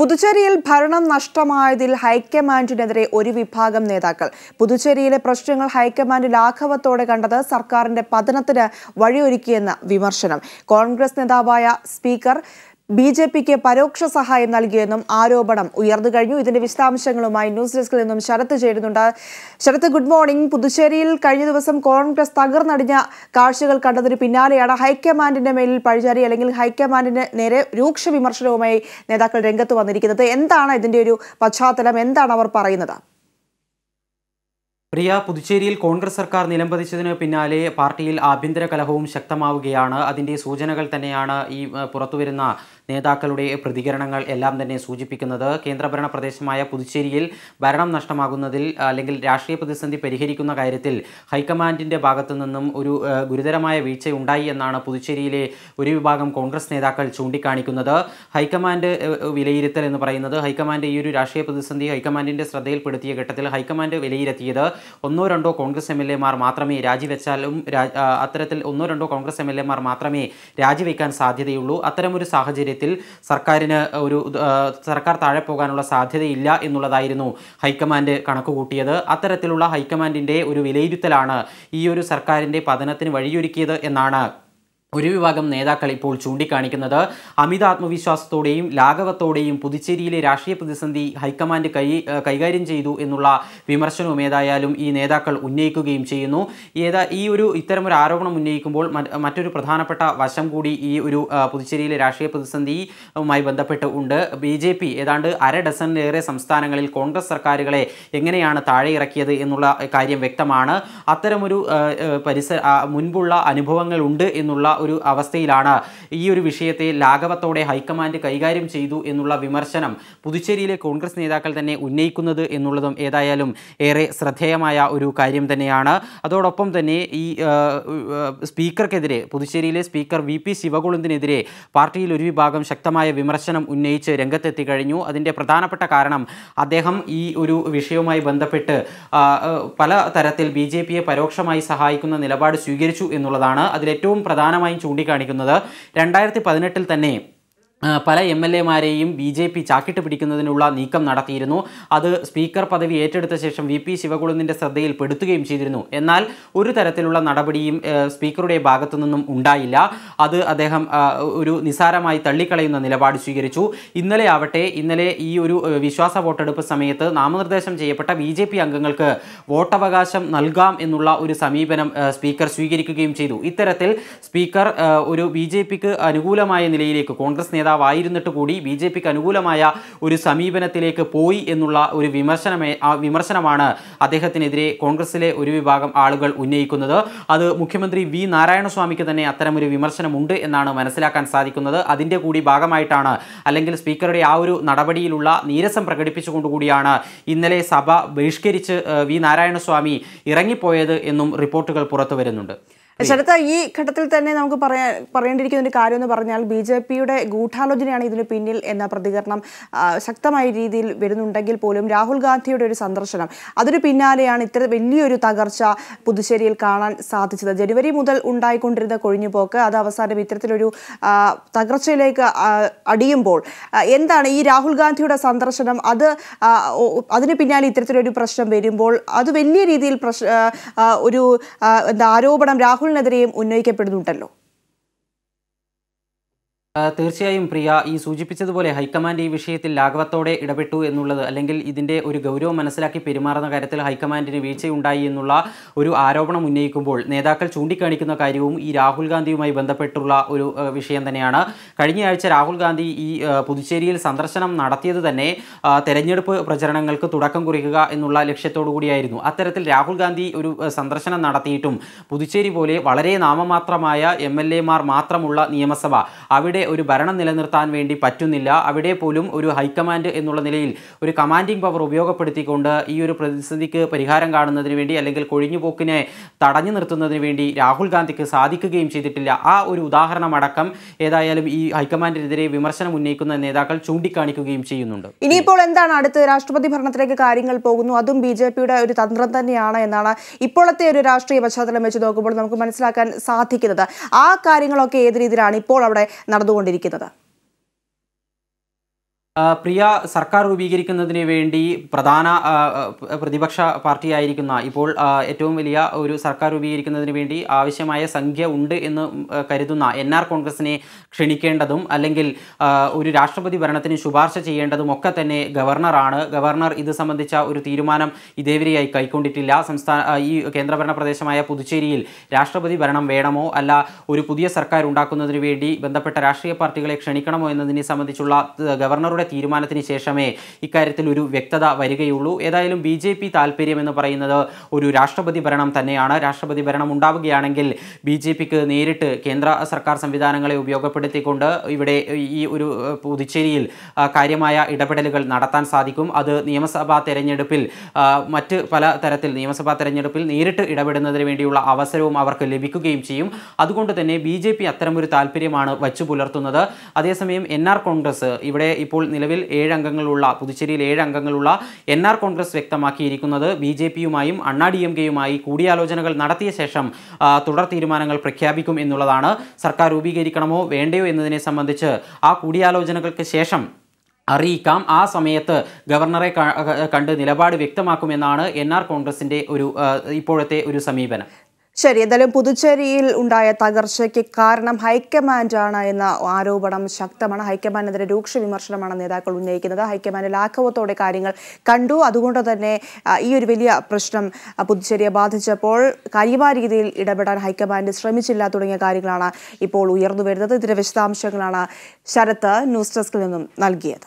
പുതുച്ചേരിയിൽ ഭരണം നഷ്ടമായതിൽ ഹൈക്കമാൻഡിനെതിരെ ഒരു വിഭാഗം നേതാക്കൾ പുതുച്ചേരിയിലെ പ്രശ്നങ്ങൾ ഹൈക്കമാൻഡ് ലാഘവത്തോടെ കണ്ടത് സർക്കാരിന്റെ പതനത്തിന് വഴിയൊരുക്കിയെന്ന വിമർശനം കോൺഗ്രസ് നേതാവായ സ്പീക്കർ ബിജെപിക്ക് പരോക്ഷ സഹായം നൽകിയെന്നും ആരോപണം ഉയർന്നു കഴിഞ്ഞു ഇതിന്റെ വിശദാംശങ്ങളുമായി ന്യൂസ് ഡെസ്കിൽ നിന്നും ശരത് ചേരുന്നുണ്ട് ശരത് ഗുഡ് മോർണിംഗ് പുതുച്ചേരിയിൽ കഴിഞ്ഞ ദിവസം കോൺഗ്രസ് തകർന്നടിഞ്ഞ കാഴ്ചകൾ കണ്ടതിന് പിന്നാലെയാണ് ഹൈക്കമാൻഡിന്റെ മേലിൽ പഴിചാരി അല്ലെങ്കിൽ ഹൈക്കമാൻഡിന് നേരെ രൂക്ഷ വിമർശനവുമായി നേതാക്കൾ രംഗത്ത് വന്നിരിക്കുന്നത് എന്താണ് ഇതിന്റെ ഒരു പശ്ചാത്തലം എന്താണ് അവർ പറയുന്നത് പ്രിയ പുതുച്ചേരിയിൽ കോൺഗ്രസ് സർക്കാർ നിലംപതിച്ചതിന് പിന്നാലെ പാർട്ടിയിൽ ആഭ്യന്തര കലഹവും ശക്തമാവുകയാണ് അതിൻ്റെ സൂചനകൾ തന്നെയാണ് ഈ പുറത്തുവരുന്ന നേതാക്കളുടെ പ്രതികരണങ്ങൾ എല്ലാം തന്നെ സൂചിപ്പിക്കുന്നത് കേന്ദ്രഭരണ പ്രദേശമായ പുതുച്ചേരിയിൽ ഭരണം നഷ്ടമാകുന്നതിൽ അല്ലെങ്കിൽ രാഷ്ട്രീയ പ്രതിസന്ധി പരിഹരിക്കുന്ന കാര്യത്തിൽ ഹൈക്കമാൻഡിൻ്റെ ഭാഗത്തു നിന്നും ഒരു ഗുരുതരമായ വീഴ്ച ഉണ്ടായി എന്നാണ് പുതുച്ചേരിയിലെ ഒരു വിഭാഗം കോൺഗ്രസ് നേതാക്കൾ ചൂണ്ടിക്കാണിക്കുന്നത് ഹൈക്കമാൻഡ് വിലയിരുത്തൽ എന്ന് പറയുന്നത് ഹൈക്കമാൻഡ് ഈ ഒരു രാഷ്ട്രീയ പ്രതിസന്ധി ഹൈക്കമാൻഡിൻ്റെ ശ്രദ്ധയിൽപ്പെടുത്തിയ ഘട്ടത്തിൽ ഹൈക്കമാൻഡ് വിലയിരുത്തിയത് ഒന്നോ രണ്ടോ കോൺഗ്രസ് എംഎൽഎമാർ മാത്രമേ രാജിവെച്ചാലും അത്തരത്തിൽ ഒന്നോ രണ്ടോ കോൺഗ്രസ് എംഎൽഎമാർ മാത്രമേ രാജിവെക്കാൻ സാധ്യതയുള്ളൂ അത്തരമൊരു സാഹചര്യത്തിൽ സർക്കാർ താഴെ പോകാനുള്ള സാധ്യതയില്ല എന്നുള്ളതായിരുന്നു ഹൈക്കമാൻഡ് കണക്കുകൂട്ടിയത് അത്തരത്തിലുള്ള ഹൈക്കമാൻഡിൻ്റെ ഒരു വിലയിരുത്തലാണ് ഈ ഒരു സർക്കാരിൻ്റെ പതനത്തിന് വഴിയൊരുക്കിയത് എന്നാണ് ഒരു വിഭാഗം നേതാക്കൾ ഇപ്പോൾ ചൂണ്ടിക്കാണിക്കുന്നത് അമിത ആത്മവിശ്വാസത്തോടെയും ലാഘവത്തോടെയും പുതുച്ചേരിയിലെ രാഷ്ട്രീയ പ്രതിസന്ധി ഹൈക്കമാൻഡ് കൈകാര്യം ചെയ്തു എന്നുള്ള വിമർശനവും ഏതായാലും ഈ നേതാക്കൾ ഉന്നയിക്കുകയും ചെയ്യുന്നു ഇത്തരമൊരു ആരോപണം ഉന്നയിക്കുമ്പോൾ മറ്റൊരു പ്രധാനപ്പെട്ട വശം കൂടി ഈ ഒരു പുതുച്ചേരിയിലെ രാഷ്ട്രീയ പ്രതിസന്ധിയുമായി ബന്ധപ്പെട്ട് ഉണ്ട് ബി ജെ പി ഏതാണ്ട് അര ഡസനിലേറെ സംസ്ഥാനങ്ങളിൽ കോൺഗ്രസ് സർക്കാരുകളെ എങ്ങനെയാണ് താഴെ ഇറക്കിയത് എന്നുള്ള കാര്യം വ്യക്തമാണ് അത്തരമൊരു മുൻപുള്ള അനുഭവങ്ങളുണ്ട് എന്നുള്ള ഒരു അവസ്ഥയിലാണ് ഈ ഒരു വിഷയത്തെ ലാഘവത്തോടെ ഹൈക്കമാൻഡ് കൈകാര്യം ചെയ്തു എന്നുള്ള വിമർശനം പുതുച്ചേരിയിലെ കോൺഗ്രസ് നേതാക്കൾ തന്നെ ഉന്നയിക്കുന്നത് എന്നുള്ളതും ഏതായാലും ഏറെ ശ്രദ്ധേയമായ ഒരു കാര്യം തന്നെയാണ് അതോടൊപ്പം തന്നെ ഈ സ്പീക്കർക്കെതിരെ പുതുച്ചേരിയിലെ സ്പീക്കർ വി പി ശിവകുളന്തിനെതിരെ പാർട്ടിയിൽ ഒരു വിഭാഗം ശക്തമായ വിമർശനം ഉന്നയിച്ച് രംഗത്തെത്തി കഴിഞ്ഞു അതിൻ്റെ പ്രധാനപ്പെട്ട കാരണം അദ്ദേഹം ഈ ഒരു വിഷയവുമായി ബന്ധപ്പെട്ട് പല തരത്തിൽ ബി ജെ പിയെ പരോക്ഷമായി സഹായിക്കുന്ന നിലപാട് സ്വീകരിച്ചു എന്നുള്ളതാണ് അതിലേറ്റവും പ്രധാനമായും ചൂണ്ടിക്കാണിക്കുന്നത് 2018 തന്നെ പല എംഎൽഎമാരെയും ബി ജെ പി ചാക്കിട്ട് പിടിക്കുന്നതിനുള്ള നീക്കം നടത്തിയിരുന്നു അത് സ്പീക്കർ പദവി ഏറ്റെടുത്ത ശേഷം വി പി ശിവകുളന്തിൻ്റെ ശ്രദ്ധയിൽ പെടുത്തുകയും ചെയ്തിരുന്നു എന്നാൽ ഒരു തരത്തിലുള്ള നടപടിയും സ്പീക്കറുടെ ഭാഗത്തു നിന്നും ഉണ്ടായില്ല അത് അദ്ദേഹം ഒരു നിസാരമായി തള്ളിക്കളയുന്ന നിലപാട് സ്വീകരിച്ചു ഇന്നലെ ഈ ഒരു വിശ്വാസ വോട്ടെടുപ്പ് സമയത്ത് നാമനിർദ്ദേശം ചെയ്യപ്പെട്ട ബി ജെ പി അംഗങ്ങൾക്ക് വോട്ടവകാശം നൽകാം എന്നുള്ള ഒരു സമീപനം സ്പീക്കർ സ്വീകരിക്കുകയും ചെയ്തു ഇത്തരത്തിൽ സ്പീക്കർ ഒരു ബി ജെ പിക്ക് അനുകൂലമായ നിലയിലേക്ക് കോൺഗ്രസ് നേതാവ് ആയിരുന്നിട്ട് കൂടി ബി ജെ പിക്ക് അനുകൂലമായ ഒരു സമീപനത്തിലേക്ക് പോയി എന്നുള്ള ഒരു വിമർശനമാണ് അദ്ദേഹത്തിനെതിരെ കോൺഗ്രസിലെ ഒരു വിഭാഗം ആളുകൾ ഉന്നയിക്കുന്നത് അത് മുഖ്യമന്ത്രി വി നാരായണസ്വാമിക്ക് തന്നെ അത്തരമൊരു വിമർശനമുണ്ട് എന്നാണ് മനസ്സിലാക്കാൻ സാധിക്കുന്നത് അതിൻ്റെ കൂടി ഭാഗമായിട്ടാണ് അല്ലെങ്കിൽ സ്പീക്കറുടെ ആ ഒരു നടപടിയിലുള്ള നീരസം പ്രകടിപ്പിച്ചുകൊണ്ടുകൂടിയാണ് ഇന്നലെ സഭ ബഹിഷ്കരിച്ച് വി നാരായണസ്വാമി ഇറങ്ങിപ്പോയത് എന്നും റിപ്പോർട്ടുകൾ പുറത്തു വരുന്നുണ്ട് ശരത് ഈ ഘട്ടത്തിൽ തന്നെ നമുക്ക് പറയേണ്ടിയിരിക്കുന്ന ഒരു കാര്യം എന്ന് പറഞ്ഞാൽ ബി ജെ പിയുടെ ഗൂഢാലോചനയാണ് ഇതിന് പിന്നിൽ എന്ന പ്രതികരണം ശക്തമായ രീതിയിൽ വരുന്നുണ്ടെങ്കിൽ പോലും രാഹുൽ ഗാന്ധിയുടെ ഒരു സന്ദർശനം അതിന് പിന്നാലെയാണ് ഇത്ര വലിയൊരു തകർച്ച പുതുച്ചേരിയിൽ കാണാൻ സാധിച്ചത് ജനുവരി മുതൽ ഉണ്ടായിക്കൊണ്ടിരുന്ന കൊഴിഞ്ഞുപോക്ക് അത് അവസാനം ഇത്തരത്തിലൊരു തകർച്ചയിലേക്ക് അടിയുമ്പോൾ എന്താണ് ഈ രാഹുൽ ഗാന്ധിയുടെ സന്ദർശനം അതിന് പിന്നാലെ ഇത്തരത്തിലൊരു പ്രശ്നം വരുമ്പോൾ അത് വലിയ രീതിയിൽ ഒരു ആരോപണം രാഹുലിനെതിരെയും ഉന്നയിക്കപ്പെടുന്നുണ്ടല്ലോ തീർച്ചയായും പ്രിയ ഈ സൂചിപ്പിച്ചതുപോലെ ഹൈക്കമാൻഡ് ഈ വിഷയത്തിൽ ലാഘവത്തോടെ ഇടപെട്ടു എന്നുള്ളത് അല്ലെങ്കിൽ ഇതിൻ്റെ ഒരു ഗൗരവം മനസ്സിലാക്കി പെരുമാറുന്ന കാര്യത്തിൽ ഹൈക്കമാൻഡിന് വീഴ്ചയുണ്ടായി എന്നുള്ള ഒരു ആരോപണം ഉന്നയിക്കുമ്പോൾ നേതാക്കൾ ചൂണ്ടിക്കാണിക്കുന്ന കാര്യവും ഈ രാഹുൽ ഗാന്ധിയുമായി ബന്ധപ്പെട്ടുള്ള ഒരു വിഷയം തന്നെയാണ് കഴിഞ്ഞയാഴ്ച രാഹുൽ ഗാന്ധി ഈ പുതുച്ചേരിയിൽ സന്ദർശനം നടത്തിയത് തന്നെ തെരഞ്ഞെടുപ്പ് പ്രചരണങ്ങൾക്ക് തുടക്കം കുറിക്കുക എന്നുള്ള ലക്ഷ്യത്തോടു കൂടിയായിരുന്നു അത്തരത്തിൽ രാഹുൽ ഗാന്ധി ഒരു സന്ദർശനം നടത്തിയിട്ടും പുതുച്ചേരി പോലെ വളരെ നാമമാത്രമായ എംഎൽഎമാർ മാത്രമുള്ള നിയമസഭ അവിടെ ഒരു ഭരണം നിലനിർത്താൻ വേണ്ടി പറ്റുന്നില്ല അവിടെ പോലും ഒരു ഹൈക്കമാൻഡ് എന്നുള്ള നിലയിൽ ഒരു കമാൻഡിംഗ് പവർ ഉപയോഗപ്പെടുത്തിക്കൊണ്ട് ഈ ഒരു പ്രതിസന്ധിക്ക് പരിഹാരം കാണുന്നതിന് വേണ്ടി അല്ലെങ്കിൽ കൊഴിഞ്ഞുപോക്കിനെ തടഞ്ഞു നിർത്തുന്നതിന് വേണ്ടി രാഹുൽ ഗാന്ധിക്ക് സാധിക്കുകയും ചെയ്തിട്ടില്ല ആ ഒരു ഉദാഹരണമടക്കം ഏതായാലും ഈ ഹൈക്കമാൻഡിനെതിരെ വിമർശനം ഉന്നയിക്കുന്ന നേതാക്കൾ ചൂണ്ടിക്കാണിക്കുകയും ചെയ്യുന്നുണ്ട് ഇനിയിപ്പോൾ എന്താണ് അടുത്ത് രാഷ്ട്രപതി ഭരണത്തിലേക്ക് കാര്യങ്ങൾ പോകുന്നു അതും ബി ജെ പിയുടെ ഒരു തന്ത്രം തന്നെയാണ് എന്നാണ് ഇപ്പോഴത്തെ ഒരു രാഷ്ട്രീയ പശ്ചാത്തലം വെച്ച് നോക്കുമ്പോൾ നമുക്ക് മനസ്സിലാക്കാൻ സാധിക്കുന്നത് ആ കാര്യങ്ങളൊക്കെ ഏത് രീതിയിലാണ് ഇപ്പോൾ അവിടെ നടന്നുകൊണ്ടിരിക്കുന്നത് Priya Sarkar Rubikirikana Vendi, Pradana Pradibaksha Party Irikana, Ipol Etomilia, Uru Sarkar Rubikana Vendi, Avishamaya Sangia Unde in the Kariduna, Enar Congress Ne, Krinikendadum, Alengil, Uri Rashtrapati Varanathan Shubarshachi and the Mokatane, Governor Ana, Governor Ida Samandicha, Uru Tirumanam, Idevi Kaikunditila, Samsta Kendravana Pradeshamaya Puducheril, Rashtrapati Varanam Vedamo, Alla Uripudia Sarkar Undakuna Vendi, Bandapatrashi, particular Kshanikamo and the Nisamandichula, the Governor. തീരുമാനത്തിന് ശേഷമേ ഇക്കാര്യത്തിൽ ഒരു വ്യക്തത വരികയുള്ളൂ ഏതായാലും BJP താൽപര്യം എന്ന് പറയുന്നത് ഒരു രാഷ്ട്രപതി ഭരണം തന്നെയാണ് രാഷ്ട്രപതി ഭരണം ഉണ്ടാവുകയാണെങ്കിൽ ബിജെപിക്ക് നേരിട്ട് കേന്ദ്ര സർക്കാർ സംവിധാനങ്ങളെ ഉപയോഗപ്പെടുത്തിക്കൊണ്ട് ഇവിടെ ഈ ഒരു പുതുച്ചേരിയിൽ കാര്യമായ ഇടപെടലുകൾ നടത്താൻ സാധിക്കും അത് നിയമസഭാ തെരഞ്ഞെടുപ്പിൽ മറ്റ് പല തരത്തിൽ നിയമസഭാ തെരഞ്ഞെടുപ്പിൽ നേരിട്ട് ഇടപെടുന്നതിനു വേണ്ടിയുള്ള അവസരവും അവർക്ക് ലഭിക്കുകയും ചെയ്യും അതുകൊണ്ട് തന്നെ ബിജെപി അത്തരം ഒരു താൽപര്യമാണ് വച്ചുപുലർത്തുന്നത് അതേസമയം എൻആർ കോൺഗ്രസ് ഇവിടെ ഇപ്പോൾ നിലവിൽ 7 അംഗങ്ങളുള്ള പുതുച്ചേരിയിൽ 7 അംഗങ്ങളുള്ള എൻആർ കോൺഗ്രസ് വ്യക്തമാക്കിയിരിക്കുന്നത് ബിജെപിയുമായും അണ്ണാ ഡിഎംകെയുമായി കൂടിയാലോചനകൾ നടത്തിയ ശേഷം തുടർ തീരുമാനങ്ങൾ പ്രഖ്യാപിക്കും എന്നുള്ളതാണ് സർക്കാർ രൂപീകരിക്കണമോ വേണ്ടയോ എന്നതിനെ സംബന്ധിച്ച് ആ കൂടിയാലോചനകൾക്ക് ശേഷം Arikam, Asamet, Governor Kandu Nilabad Victamakumenana, Enar Congress in the Iporate Urusamiban. Sherry, the Puducheril Undaya Tagarsheki Karnam, Haikaman Jana in the Aro Badam Shaktaman, Haikaman and the Reduction Marshaman and the Dakulunaki, the Haikaman Lakawato de Karingal, Kandu, Adunda the Ne, Urivilia Prushnam, Puducheria Bathapol, Karibari the Idabatan Haikaman, Stremichilla Turinga Kariglana, Ipolu Yerdu Veda, the Revistam Shaglana, Sharata, Nustas Kalinum, Nalgieta.